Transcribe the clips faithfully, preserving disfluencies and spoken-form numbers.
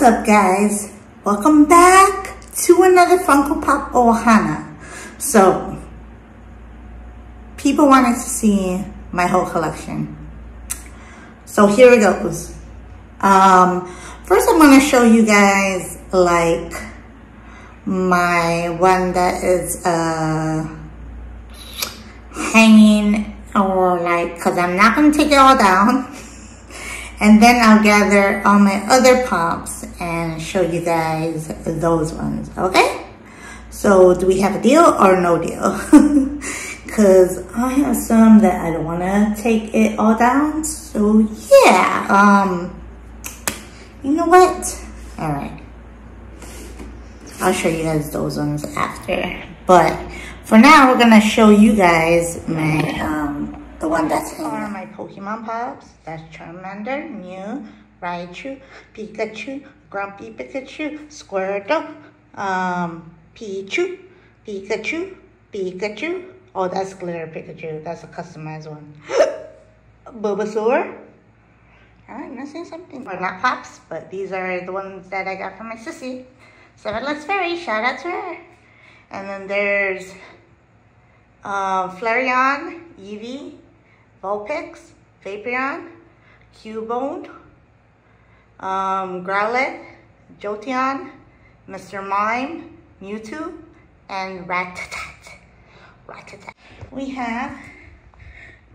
What's up, guys? Welcome back to another Funko Pop Ohana. So, people wanted to see my whole collection. So here it goes. Um, first I'm gonna show you guys like my one that is uh, hanging or like, cause I'm not gonna take it all down. And then I'll gather all my other pops and show you guys those ones, okay? So do we have a deal or no deal? Cause I have some that I don't wanna take it all down. So yeah, um, you know what? All right, I'll show you guys those ones after. But for now, we're gonna show you guys my, um, the one that's are my Pokemon Pops. That's Charmander, Mew, Raichu, Pikachu, Grumpy Pikachu, Squirtle, um, Pichu, Pikachu, Pikachu. Oh, that's Glitter Pikachu. That's a customized one. Bulbasaur. I'm missing something. Well, not Pops, but these are the ones that I got from my sissy. Seven Lux Fairy, shout out to her. And then there's uh, Flareon, Eevee, Vulpix, Vaporeon, Cubone, um, Growlithe, Jotian, Mister Mime, Mewtwo, and Ratatata. Ratatata. We have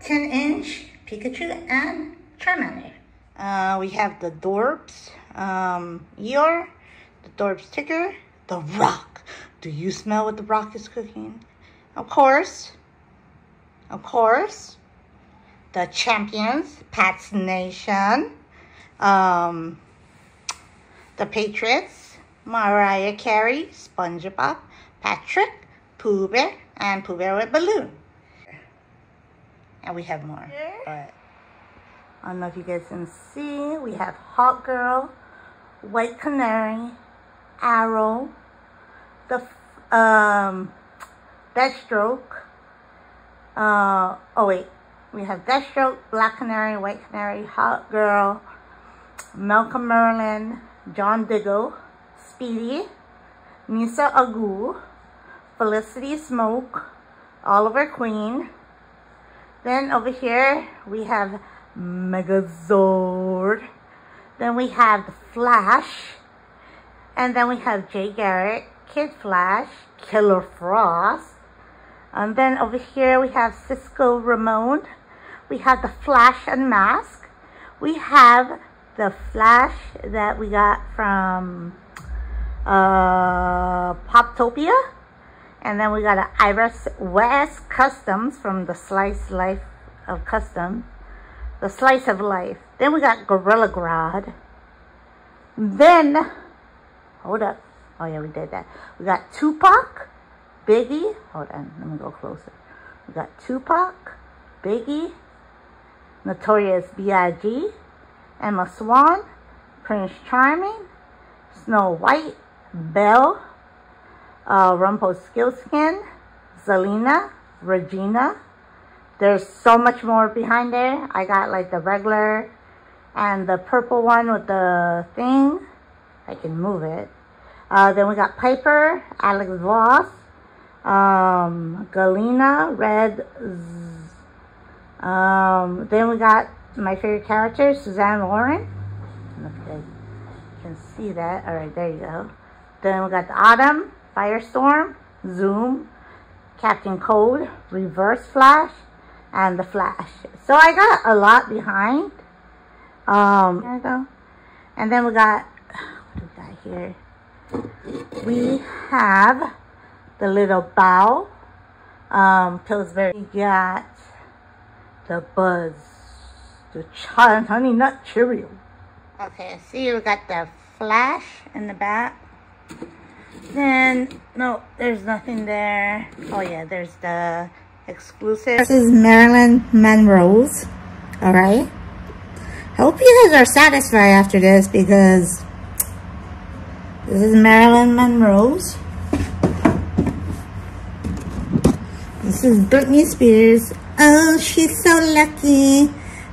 ten inch Pikachu and Charmander. Uh, we have the Dorps, um, Eeyore, the Dorps Ticker, the Rock. Do you smell what the Rock is cooking? Of course. Of course. The Champions, Pat's Nation, um, the Patriots, Mariah Carey, SpongeBob, Patrick, Pooh Bear, and Pooh Bear with Balloon. And we have more, but I don't know if you guys can see. We have Hot Girl, White Canary, Arrow, the um, Deathstroke. Uh, oh wait. We have Deathstroke, Black Canary, White Canary, Hot Girl, Malcolm Merlin, John Diggle, Speedy, Nisa Agu, Felicity Smoke, Oliver Queen. Then over here, we have Megazord. Then we have The Flash. And then we have Jay Garrick, Kid Flash, Killer Frost. And then over here, we have Cisco Ramon. We have The Flash Unmasked. We have the Flash that we got from uh, Poptopia. And then we got an Iris West Customs from the Slice Life of Custom. The Slice of Life. Then we got Gorilla Grodd. Then, hold up. Oh yeah, we did that. We got Tupac, Biggie. Hold on, let me go closer. We got Tupac, Biggie, Notorious B I G, Emma Swan, Prince Charming, Snow White, Belle, uh, Rumpelstiltskin, Zelina, Regina. There's so much more behind there. I got like the regular and the purple one with the thing. I can move it. Uh, then we got Piper, Alex Voss, um, Galena, Red, Z um, then we got my favorite character, Suzanne Warren. Okay, you can see that. All right, there you go. Then we got the Autumn, Firestorm, Zoom, Captain Cold, Reverse Flash, and the Flash. So I got a lot behind. Um, there we go. And then we got, what do we got here? We have the Little Bow, um, Pillsbury. We got the Buzz, the Child Honey Nut Cheerio. Okay, see, we got the Flash in the back. Then, no, there's nothing there. Oh yeah, there's the exclusive. This is Marilyn Monroe's, all right? I hope you guys are satisfied after this because this is Marilyn Monroe's. This is Britney Spears. Oh, she's so lucky.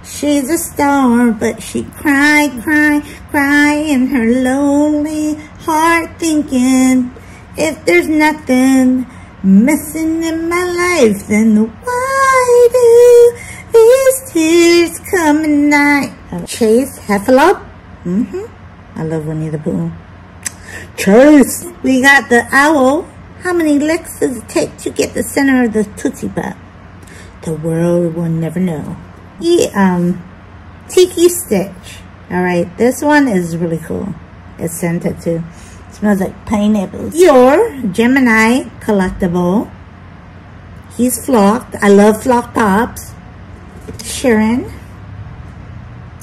She's a star, but she cry, cry, cry in her lonely heart, thinking, if there's nothing missing in my life, then why do these tears come at night? Chase Heffalop. Mm-hmm. I love Winnie the Pooh. Chase. We got the owl. How many licks does it take to get the center of the Tootsie Pop? The world will never know. He, um, Tiki Stitch. Alright, this one is really cool. It's scented too. It smells like pineapples. Eeyore, Gemini collectible. He's flocked. I love flock pops. Sharon.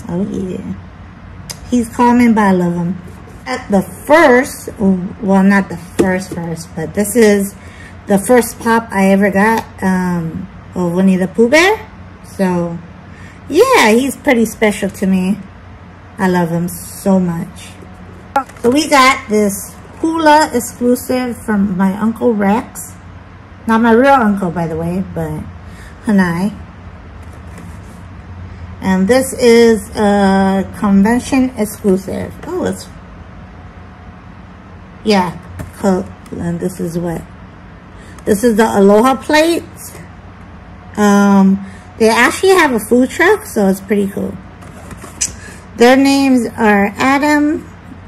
Oh yeah. He's common, but I love him. At the first, well, not the first first, but this is the first pop I ever got um, of Winnie the Pooh Bear. So, yeah, he's pretty special to me. I love him so much. So we got this Hula exclusive from my Uncle Rex. Not my real uncle, by the way, but Hanai. And this is a convention exclusive. Oh, it's... Yeah. And this is what? This is the Aloha plates. Um, they actually have a food truck, so it's pretty cool. Their names are Adam,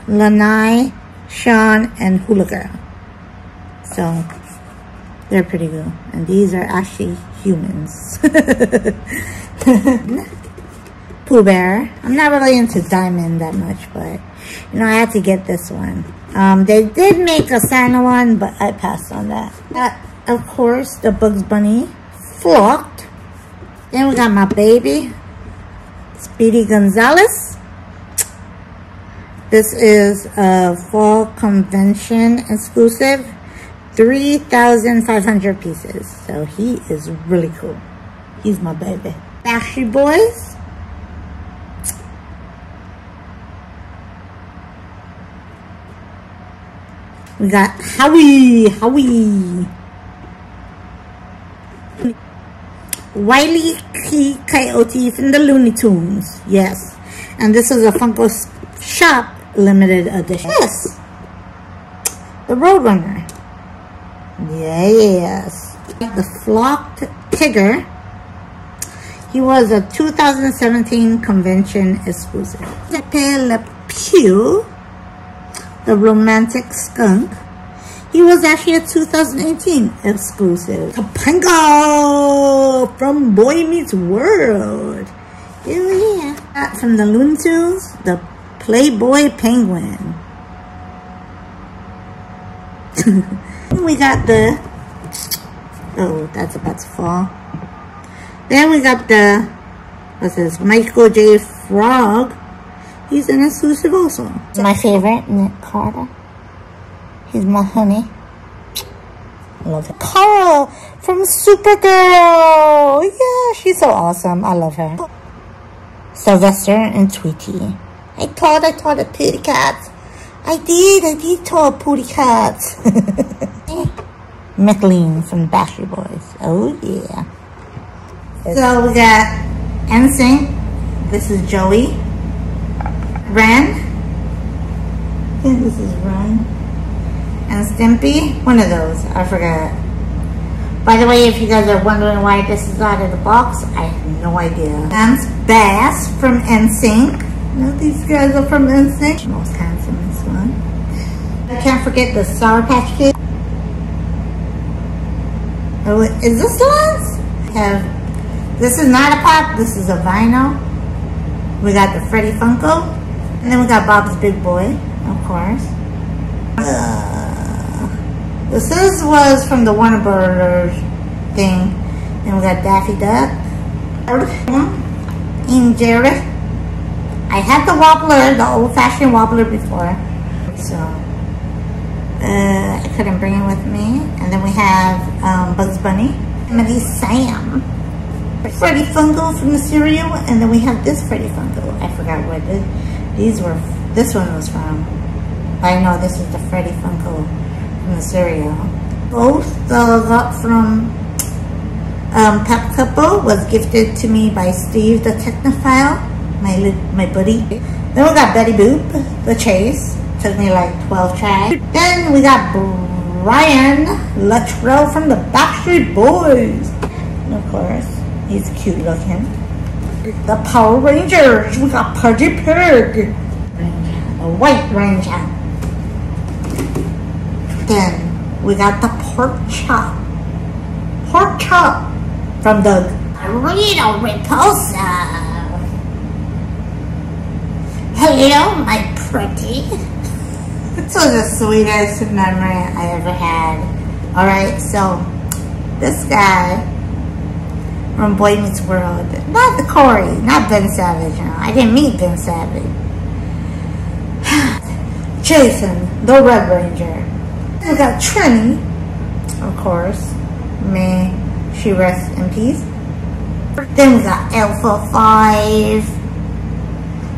Lanai, Sean, and Hula Girl. So, they're pretty cool. And these are actually humans. Pooh Bear. I'm not really into diamond that much, but you know, I had to get this one. Um, they did make a Santa one, but I passed on that. That, of course, the Bugs Bunny flocked. Then we got my baby, Speedy Gonzalez. This is a fall convention exclusive, three thousand five hundred pieces. So he is really cool. He's my baby. Backstreet Boys. We got Howie, Howie. Wile E. Coyote from the Looney Tunes, yes. And this is a Funko Shop limited edition. Yes, the Roadrunner. Yes. The flocked Tigger. He was a two thousand seventeen convention exclusive. Pepe Le Pew. The Romantic Skunk. He was actually a two thousand eighteen exclusive. Kapango from Boy Meets World. Oh yeah. From the Looney Tunes, the Playboy Penguin. Then we got the... Oh, that's about to fall. Then we got the... What's this? Michael J. Frog. He's an exclusive also. My favorite, Nick Carter. He's my honey. I love him. Carl from Supergirl. Yeah, she's so awesome. I love her. Sylvester and Tweety. I taught, I taught a pooty cat. I did, I did taught a pooty cat. McLean from the Backstreet Boys. Oh, yeah. So we got N Sync. This is Joey. Ren, I think this is Ren, and Stimpy, one of those, I forgot. By the way, if you guys are wondering why this is out of the box, I have no idea. And Bass from N Sync, now these guys are from N Sync. Most handsome is one. I can't forget the Sour Patch Kid. Oh, is this Lance? Have, this is not a pop, this is a vinyl. We got the Freddy Funko. And then we got Bob's Big Boy, of course. Uh, this is, was from the Warner Brothers thing. Then we got Daffy Duck. In Jerry. I had the wobbler, the old-fashioned wobbler before. So, uh, I couldn't bring it with me. And then we have um, Bugs Bunny. Timothy Sam. Freddy Funko from the cereal. And then we have this Freddy Funko. I forgot what it is. These were, this one was from, I know this is the Freddy Funko from the cereal. Both the lot from um, Pop Couple was gifted to me by Steve the Technophile, my my buddy. Then we got Betty Boop, the Chase. Took me like twelve tries. Then we got Brian Luttrell from the Backstreet Boys. And of course, he's cute looking. The Power Rangers. We got Pudgy Pig, a White Ranger. Then we got the Pork Chop. Pork Chop from the Rita Repulsa. Hello, my pretty. This was the sweetest memory I ever had. Alright, so this guy from Boy Meets World, not the Corey, not Ben Savage, no, I didn't meet Ben Savage. Jason, the Red Ranger. We got Trini, of course, may she rest in peace. Then we got Alpha five.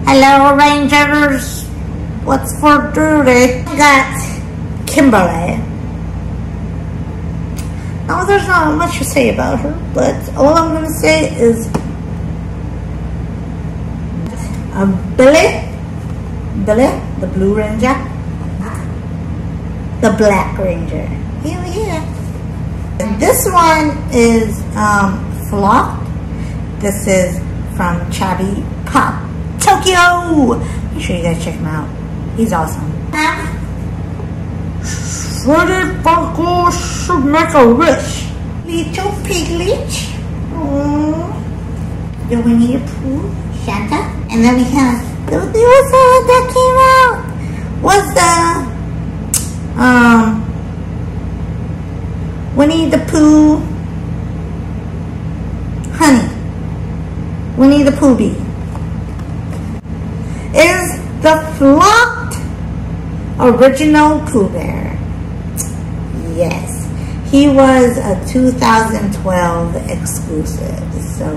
Hello Rangers, what's for duty? We got Kimberly. Now there's not much to say about her, but all I'm going to say is um, Billy, Billy, the Blue Ranger, the Black Ranger. Here we are. And this one is um, Flocked. This is from Chubby Pop. Tokyo! Make sure you guys check him out. He's awesome. Freddy Funko should make a wish. Little Piglet. Aww. Then we need a Pooh, Shanta. And then we have the dinosaur that came out. Was the um Winnie the Pooh Honey. Winnie the Pooh Bee. Is the Flocked original Pooh Bear. Yes. He was a two thousand twelve exclusive. So,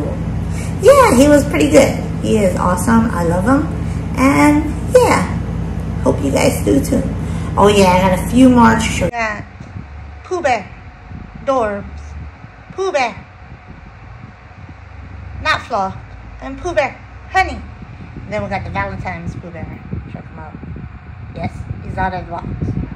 yeah, he was pretty good. He is awesome. I love him. And, yeah. Hope you guys do too. Oh, yeah, I got a few more to show you. Got Pooh Bear. Dorps. Pooh Bear. Not Flocked. And Pooh Bear. Honey. Then we got the Valentine's Pooh Bear. Check him out. Yes, he's out of the box.